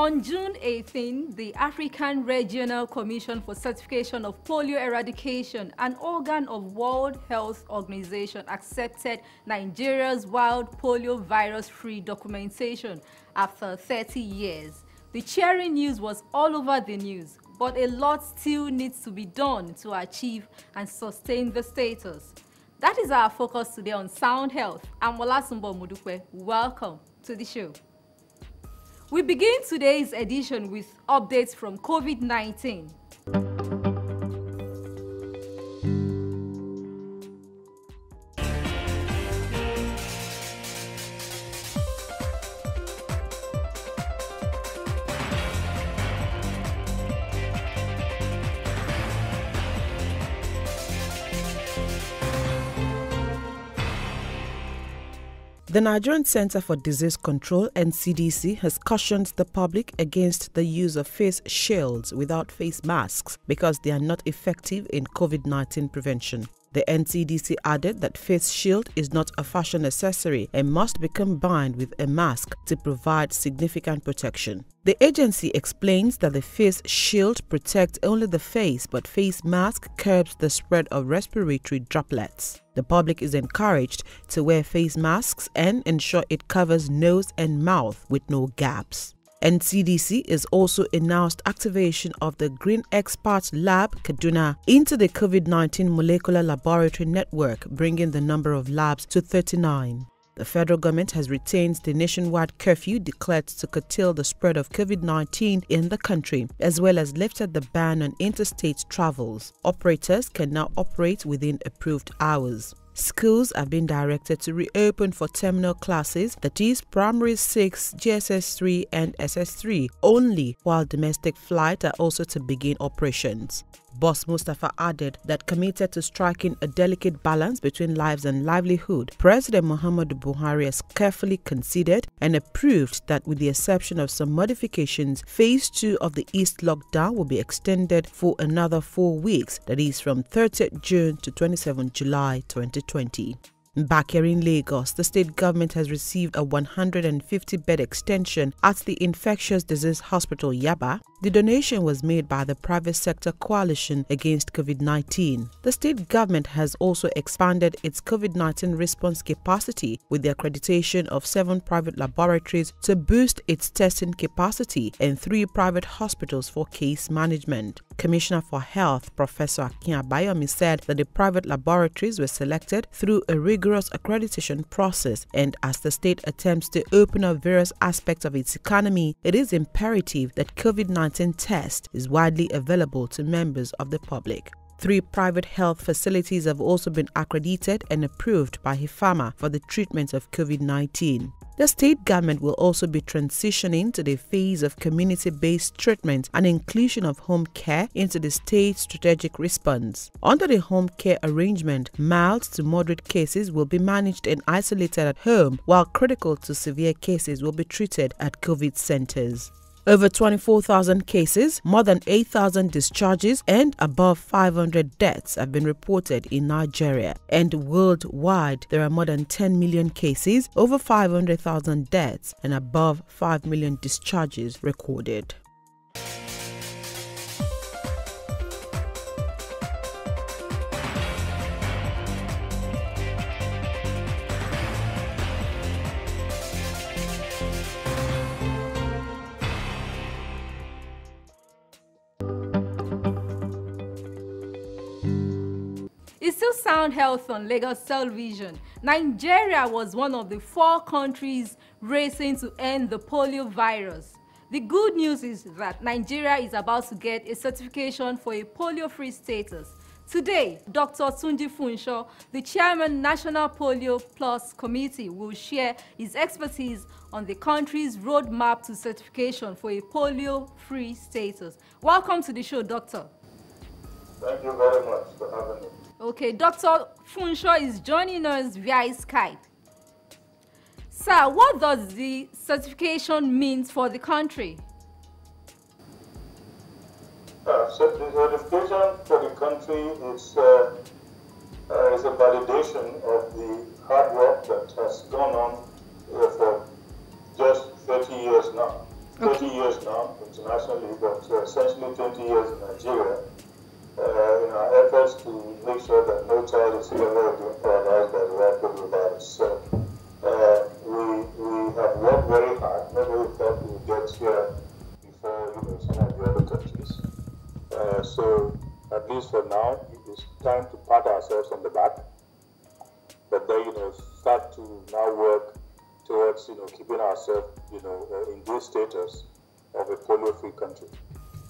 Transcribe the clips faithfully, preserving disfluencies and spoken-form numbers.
On June eighteenth, the African Regional Commission for Certification of Polio Eradication, an organ of World Health Organization, accepted Nigeria's wild polio virus-free documentation after thirty years. The cheering news was all over the news, but a lot still needs to be done to achieve and sustain the status. That is our focus today on Sound Health. I'm Wola Sumbo Mudukwe. Welcome to the show. We begin today's edition with updates from COVID nineteen. The Nigerian Center for Disease Control and C D C has cautioned the public against the use of face shields without face masks because they are not effective in COVID nineteen prevention. The N C D C added that face shield is not a fashion accessory and must be combined with a mask to provide significant protection. The agency explains that the face shield protects only the face, but face mask curbs the spread of respiratory droplets. The public is encouraged to wear face masks and ensure it covers nose and mouth with no gaps. N C D C has also announced activation of the Green Expert Lab, Kaduna, into the COVID nineteen molecular laboratory network, bringing the number of labs to thirty-nine. The federal government has retained the nationwide curfew declared to curtail the spread of COVID nineteen in the country, as well as lifted the ban on interstate travels. Operators can now operate within approved hours. Schools have been directed to reopen for terminal classes, that is, primary six, G S S three and S S three only, while domestic flights are also to begin operations. Boss Mustafa added that committed to striking a delicate balance between lives and livelihood, President Muhammadu Buhari has carefully considered and approved that with the exception of some modifications, phase two of the East lockdown will be extended for another four weeks, that is from thirtieth June to twenty-seventh July twenty twenty. Back here in Lagos, the state government has received a one hundred fifty bed extension at the Infectious Disease Hospital Yaba. The donation was made by the Private Sector Coalition against COVID nineteen. The state government has also expanded its COVID nineteen response capacity with the accreditation of seven private laboratories to boost its testing capacity and three private hospitals for case management. Commissioner for Health, Professor Akinyabiyomi, said that the private laboratories were selected through a rigorous accreditation process, and as the state attempts to open up various aspects of its economy, it is imperative that COVID nineteen test is widely available to members of the public. Three private health facilities have also been accredited and approved by HIFAMA for the treatment of COVID nineteen. The state government will also be transitioning to the phase of community-based treatment and inclusion of home care into the state strategic response. Under the home care arrangement, mild to moderate cases will be managed and isolated at home, while critical to severe cases will be treated at COVID centers. Over twenty-four thousand cases, more than eight thousand discharges and above five hundred deaths have been reported in Nigeria. And worldwide, there are more than ten million cases, over five hundred thousand deaths and above five million discharges recorded. Sound Health on Lagos Television. Nigeria was one of the four countries racing to end the polio virus. The good news is that Nigeria is about to get a certification for a polio-free status. Today, Doctor Tunji Funsho, the chairman, National Polio Plus Committee, will share his expertise on the country's roadmap to certification for a polio-free status. Welcome to the show, Doctor. Thank you very much for having me. Okay, Doctor Funsho is joining us via Skype. Sir, what does the certification mean for the country? Uh, so the certification for the country is, uh, uh, is a validation of the hard work that has gone on uh, for just thirty years now. Okay. thirty years now. Nigeria, uh, in our efforts to make sure that no child is ever again paralyzed by the wild polio virus. So uh, we, we have worked very hard. Nobody thought we would get here before, you know, some of the other countries. Uh, so at least for now, it is time to pat ourselves on the back, but then, you know, start to now work towards, you know, keeping ourselves, you know, uh, in good status of a polio-free country.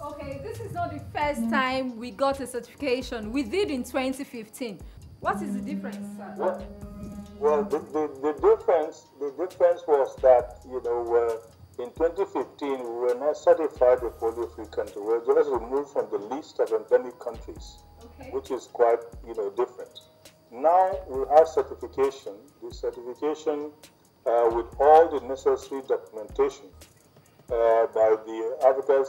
Okay, this is not the first mm. time we got a certification. We did in twenty fifteen. What is the difference, sir? Well, well the, the, the difference the difference was that, you know, uh, in twenty fifteen we were not certified a polio-free country. We were just removed from the list of endemic countries, okay, which is quite, you know, different. Now we have certification. The certification uh, with all the necessary documentation uh, by the African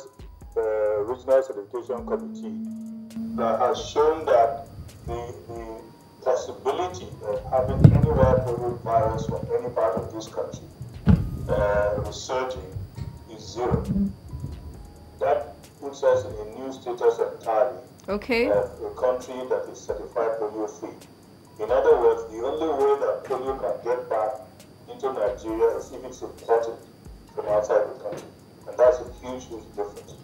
uh, Regional Certification Committee that has shown that the, the possibility of having any wild polio virus from any part of this country uh, resurging is zero. That puts us in a new status entirely, okay, of a country that is certified polio-free. In other words, the only way that polio can get back into Nigeria is if it's imported from outside the country. And that's a huge, huge difference.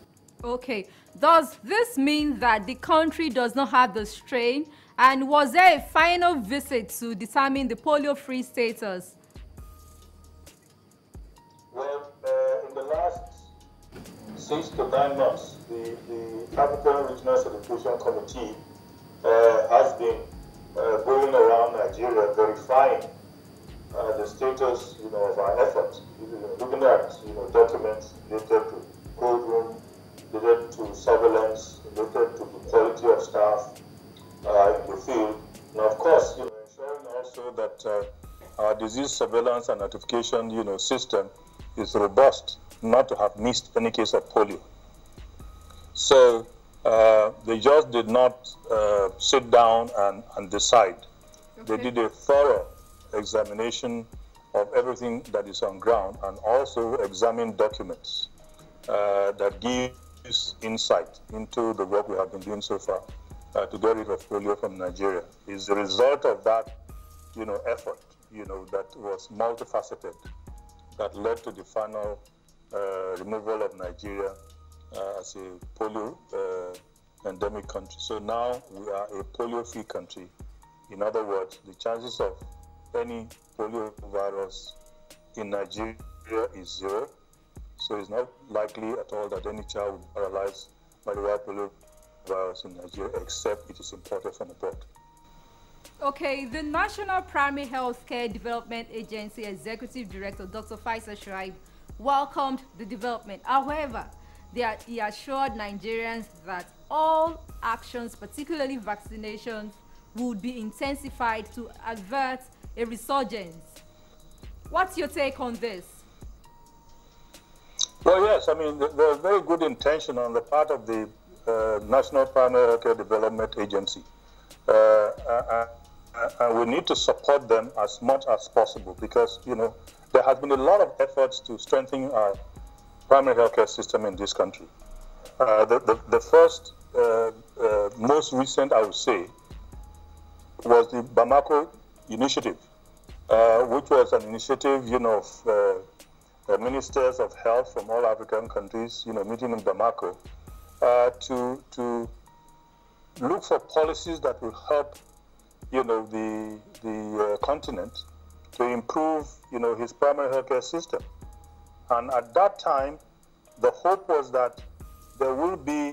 Okay. Does this mean that the country does not have the strain? And was there a final visit to determine the polio-free status? Well, uh, in the last six to nine months, the, the African Regional Certification Committee uh, has been Uh, going around Nigeria, verifying uh, the status, you know, of our efforts, looking at, you know, documents related to cold room, related to surveillance, related to the quality of staff uh, in the field, and of course, you know, ensuring also that uh, our disease surveillance and notification, you know, system is robust, not to have missed any case of polio. So Uh, they just did not uh, sit down and, and decide. Okay. They did a thorough examination of everything that is on ground and also examined documents uh, that gives insight into the work we have been doing so far uh, to get rid of polio from Nigeria. It's the result of that, you know, effort, you know, that was multifaceted that led to the final uh, removal of Nigeria Uh, as a polio uh, endemic country. So now we are a polio-free country. In other words, the chances of any polio virus in Nigeria is zero. So it's not likely at all that any child will be paralyzed by the wild polio virus in Nigeria, except it is imported from abroad. Okay, the National Primary Healthcare Development Agency Executive Director, Doctor Faisal Shuaib, welcomed the development. However, They are, he assured Nigerians that all actions, particularly vaccinations, would be intensified to avert a resurgence. What's your take on this? Well, yes, I mean, there was very good intention on the part of the uh, National Primary Healthcare Development Agency. Uh, uh, uh, and we need to support them as much as possible because, you know, there has been a lot of efforts to strengthen our primary healthcare system in this country. Uh, the, the, the first, uh, uh, most recent, I would say, was the Bamako Initiative, uh, which was an initiative, you know, of uh, the ministers of health from all African countries, you know, meeting in Bamako, uh, to to look for policies that will help, you know, the the uh, continent to improve, you know, his primary healthcare system. And at that time, the hope was that there will be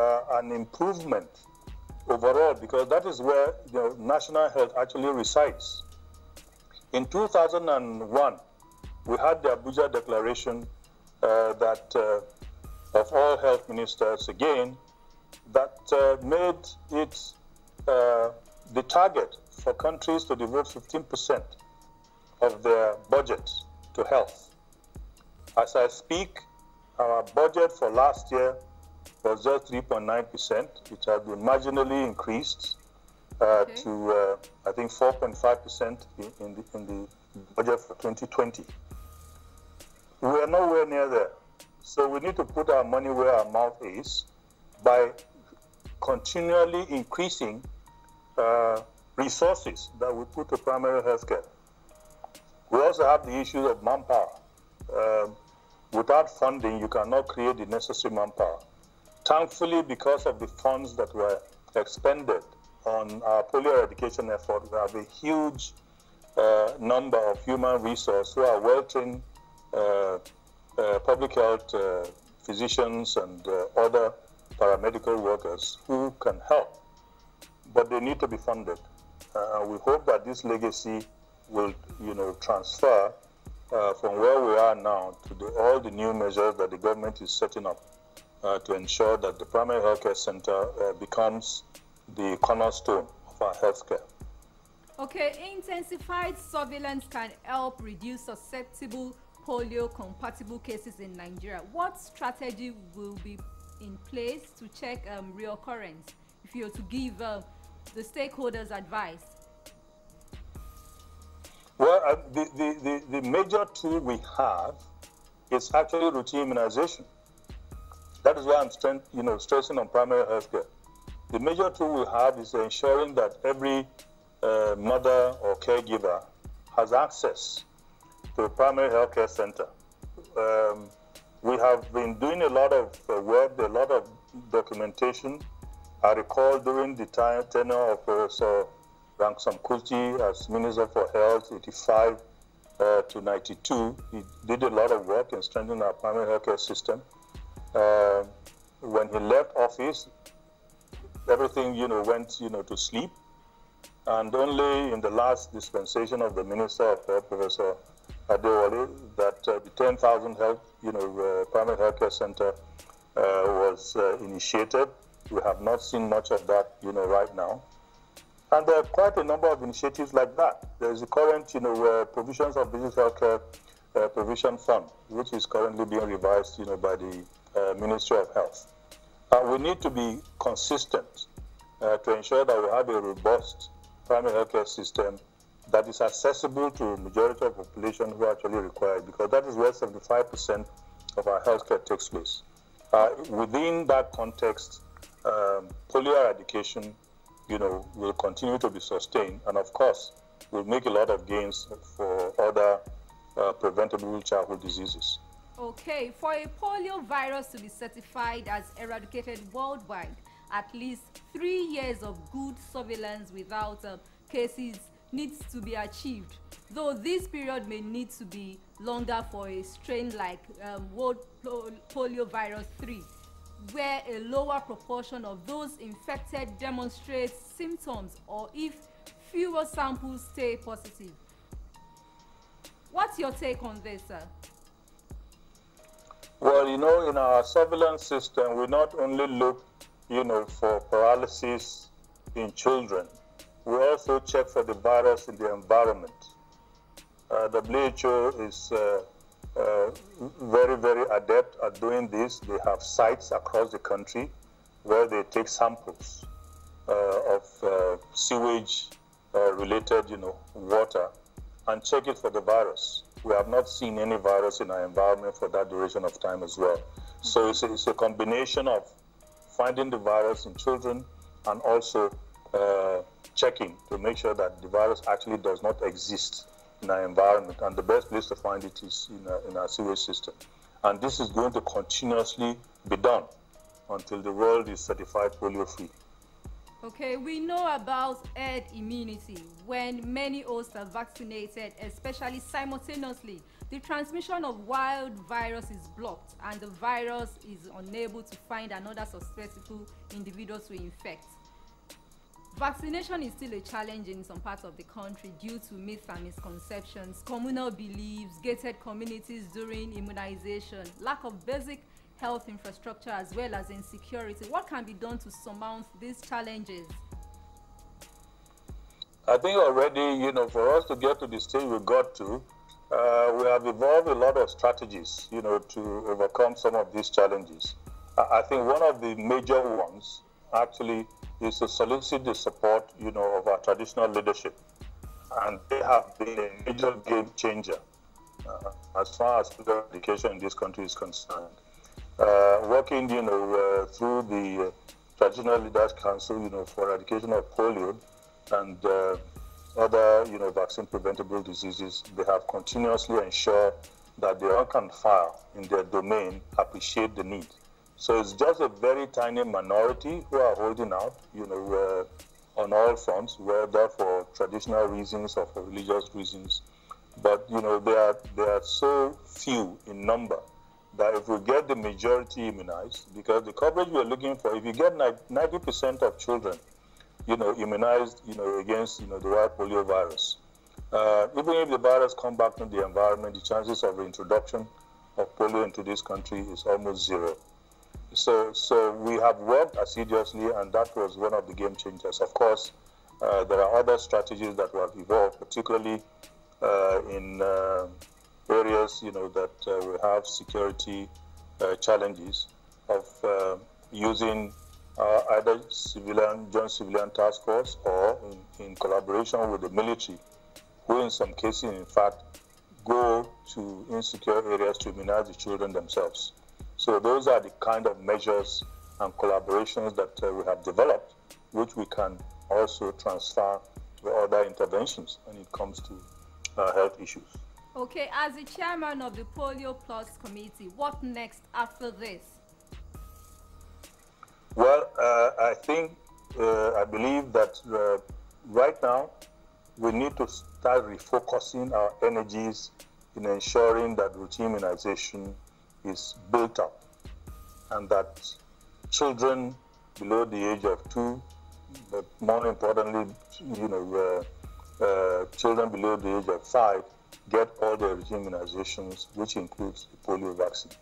uh, an improvement overall, because that is where, you know, national health actually resides. In two thousand one, we had the Abuja Declaration uh, that uh, of all health ministers again, that uh, made it uh, the target for countries to devote fifteen percent of their budget to health. As I speak, our budget for last year was just three point nine percent, which has been marginally increased uh, okay. to, uh, I think, four point five percent in, in, the, in the budget for twenty twenty. We are nowhere near there. So we need to put our money where our mouth is by continually increasing uh, resources that we put to primary healthcare. We also have the issue of manpower. Uh, without funding, you cannot create the necessary manpower. Thankfully, because of the funds that were expended on our polio eradication effort, we have a huge uh, number of human resources who are well-trained uh, uh, public health uh, physicians and uh, other paramedical workers who can help, but they need to be funded. Uh, we hope that this legacy will, you know, transfer uh, from where we are now to the, all the new measures that the government is setting up uh, to ensure that the primary healthcare center uh, becomes the cornerstone of our healthcare. Okay, intensified surveillance can help reduce susceptible polio-compatible cases in Nigeria. What strategy will be in place to check um, reoccurrence, if you are to give uh, the stakeholders advice? Well, uh, the, the, the, the major tool we have is actually routine immunization. That is why I'm strength, you know, stressing on primary healthcare. The major tool we have is ensuring that every uh, mother or caregiver has access to a primary healthcare center. Um, We have been doing a lot of uh, work, a lot of documentation. I recall during the time, tenure of Professor Ranksamkuti as Minister for Health, eighty-five uh, to ninety-two, he did a lot of work in strengthening our primary healthcare system. Uh, when he left office, everything, you know, went, you know, to sleep, and only in the last dispensation of the Minister of Health, Professor Adewale, that uh, the ten thousand health, you know, uh, primary healthcare center uh, was uh, initiated. We have not seen much of that, you know, right now. And there are quite a number of initiatives like that. There is the current, you know, uh, provisions of business healthcare uh, provision fund, which is currently being revised, you know, by the uh, Ministry of Health. Uh, we need to be consistent uh, to ensure that we have a robust primary healthcare system that is accessible to the majority of the population who actually require it, because that is where seventy-five percent of our healthcare takes place. Uh, within that context, um, polio eradication, you know, will continue to be sustained, and of course, will make a lot of gains for other uh, preventable childhood diseases. Okay, for a polio virus to be certified as eradicated worldwide, at least three years of good surveillance without uh, cases needs to be achieved, though this period may need to be longer for a strain like um, World Poliovirus three, where a lower proportion of those infected demonstrate symptoms or if fewer samples stay positive. What's your take on this, sir? Well, you know, in our surveillance system, we not only look, you know, for paralysis in children. We also check for the virus in the environment. Uh, the W H O is uh, uh, very, very adept at doing this. They have sites across the country where they take samples uh, of uh, sewage-related, uh, you know, water and check it for the virus. We have not seen any virus in our environment for that duration of time as well. So it's a, it's a combination of finding the virus in children and also Uh, checking to make sure that the virus actually does not exist in our environment, and the best place to find it is in our, in our sewage system. And this is going to continuously be done until the world is certified polio-free. Okay, we know about herd immunity. When many hosts are vaccinated, especially simultaneously, the transmission of wild virus is blocked and the virus is unable to find another susceptible individual to infect. Vaccination is still a challenge in some parts of the country due to myths and misconceptions, communal beliefs, gated communities during immunization, lack of basic health infrastructure, as well as insecurity. What can be done to surmount these challenges? I think already, you know, for us to get to the stage we got to, uh, we have evolved a lot of strategies, you know, to overcome some of these challenges. I, I think one of the major ones actually is to solicit the support, you know, of our traditional leadership, and they have been a major game changer uh, as far as education in this country is concerned. Uh, working, you know, uh, through the traditional leaders council, you know, for eradication of polio and uh, other, you know, vaccine-preventable diseases, they have continuously ensured that they all can file in their domain appreciate the need. So it's just a very tiny minority who are holding out, you know, uh, on all fronts, whether for traditional reasons or for religious reasons. But, you know, they are, they are so few in number that if we get the majority immunized, because the coverage we're looking for, if you get ninety percent of children, you know, immunized, you know, against, you know, the wild polio virus, uh, even if the virus comes back to the environment, the chances of reintroduction of polio into this country is almost zero. So, so we have worked assiduously, and that was one of the game changers. Of course, uh, there are other strategies that we have evolved, particularly uh, in uh, areas, you know, that uh, we have security uh, challenges of uh, using uh, either civilian, joint civilian task force or in, in collaboration with the military, who in some cases, in fact, go to insecure areas to immunize the children themselves. So those are the kind of measures and collaborations that uh, we have developed, which we can also transfer to other interventions when it comes to uh, health issues. Okay, as the chairman of the Polio Plus Committee, what next after this? Well, uh, I think, uh, I believe that uh, right now, we need to start refocusing our energies in ensuring that routine immunization is built up, and that children below the age of two, but more importantly, you know, uh, uh, children below the age of five get all their immunizations, which includes the polio vaccine.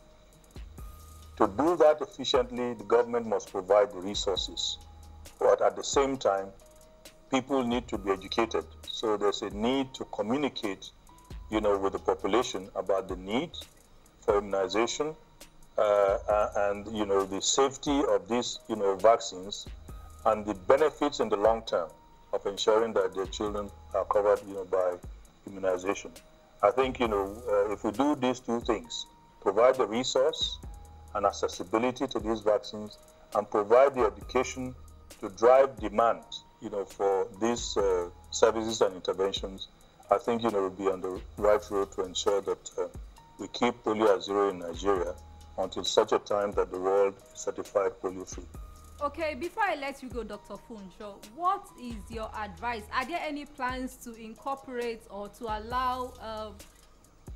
To do that efficiently, the government must provide the resources, but at the same time, people need to be educated. So there's a need to communicate, you know, with the population about the need for immunization uh, and, you know, the safety of these, you know, vaccines and the benefits in the long term of ensuring that their children are covered, you know, by immunization. I think, you know, uh, if we do these two things, provide the resource and accessibility to these vaccines and provide the education to drive demand, you know, for these uh, services and interventions, I think, you know, we'll be on the right road to ensure that uh, we keep polio at zero in Nigeria until such a time that the world is certified polio-free. Okay, before I let you go, Doctor Funsho, what is your advice? Are there any plans to incorporate or to allow uh,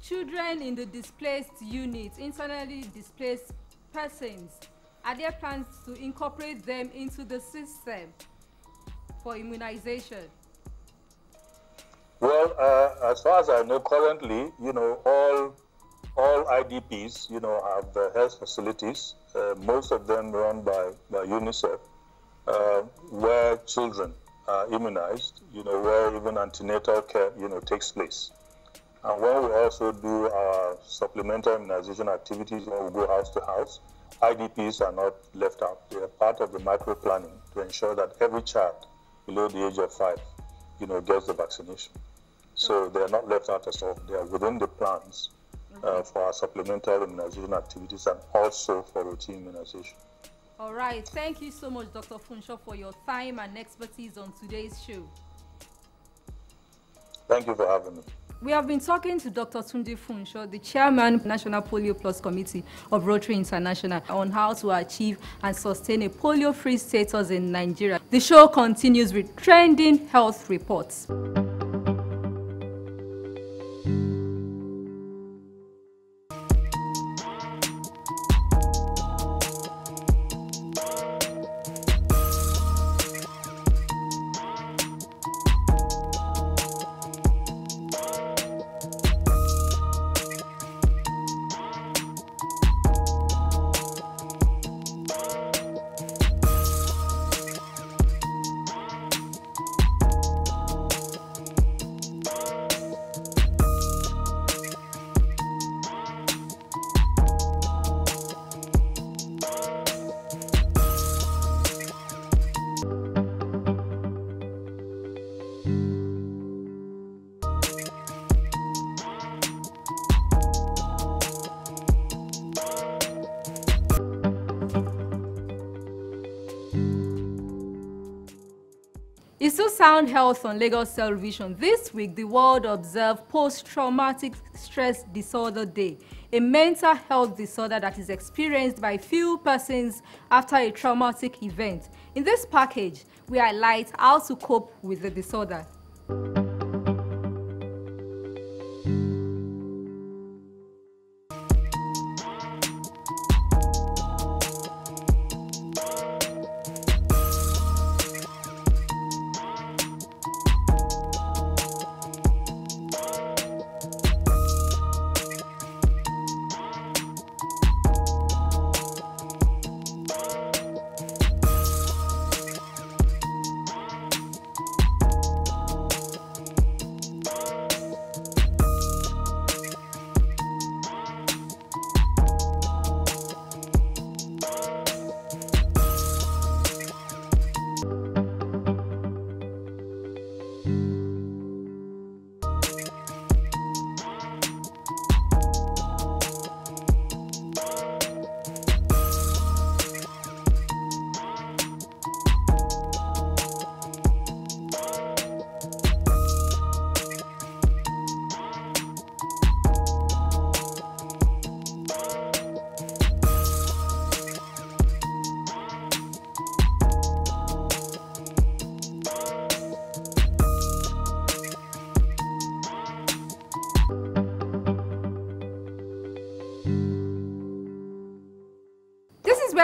children in the displaced units, internally displaced persons, are there plans to incorporate them into the system for immunization? Well, uh, as far as I know, currently, you know, all All I D Ps, you know, have the health facilities, uh, most of them run by, by UNICEF, uh, where children are immunized, you know, where even antenatal care, you know, takes place. And when we also do our supplemental immunization activities, when we go house to house, I D Ps are not left out. They are part of the micro planning to ensure that every child below the age of five, you know, gets the vaccination. So they are not left out at all. They are within the plans. Okay. Uh, for our supplemental immunization activities and also for routine immunization. All right. Thank you so much, Doctor Funsho, for your time and expertise on today's show. Thank you for having me. We have been talking to Doctor Tunji Funsho, the chairman of the National Polio Plus Committee of Rotary International, on how to achieve and sustain a polio-free status in Nigeria. The show continues with trending health reports. It's still Sound Health on Lagos Television. This week, the world observed Post-Traumatic Stress Disorder Day, a mental health disorder that is experienced by few persons after a traumatic event. In this package, we highlight how to cope with the disorder.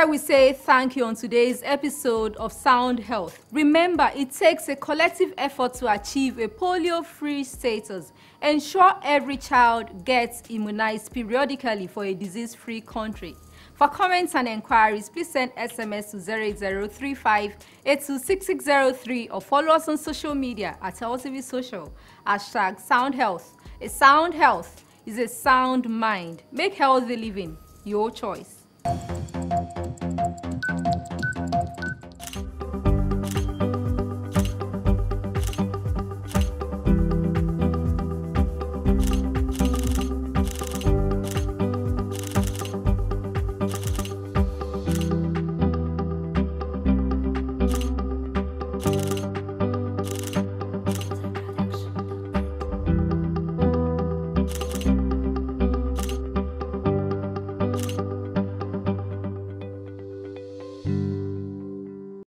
We say thank you on today's episode of Sound Health. Remember, it takes a collective effort to achieve a polio-free status. Ensure every child gets immunized periodically for a disease-free country. For comments and enquiries, please send S M S to zero eight zero three five eight two six six zero three or follow us on social media at L T V Social. Hashtag Sound Health. A sound health is a sound mind. Make healthy living your choice.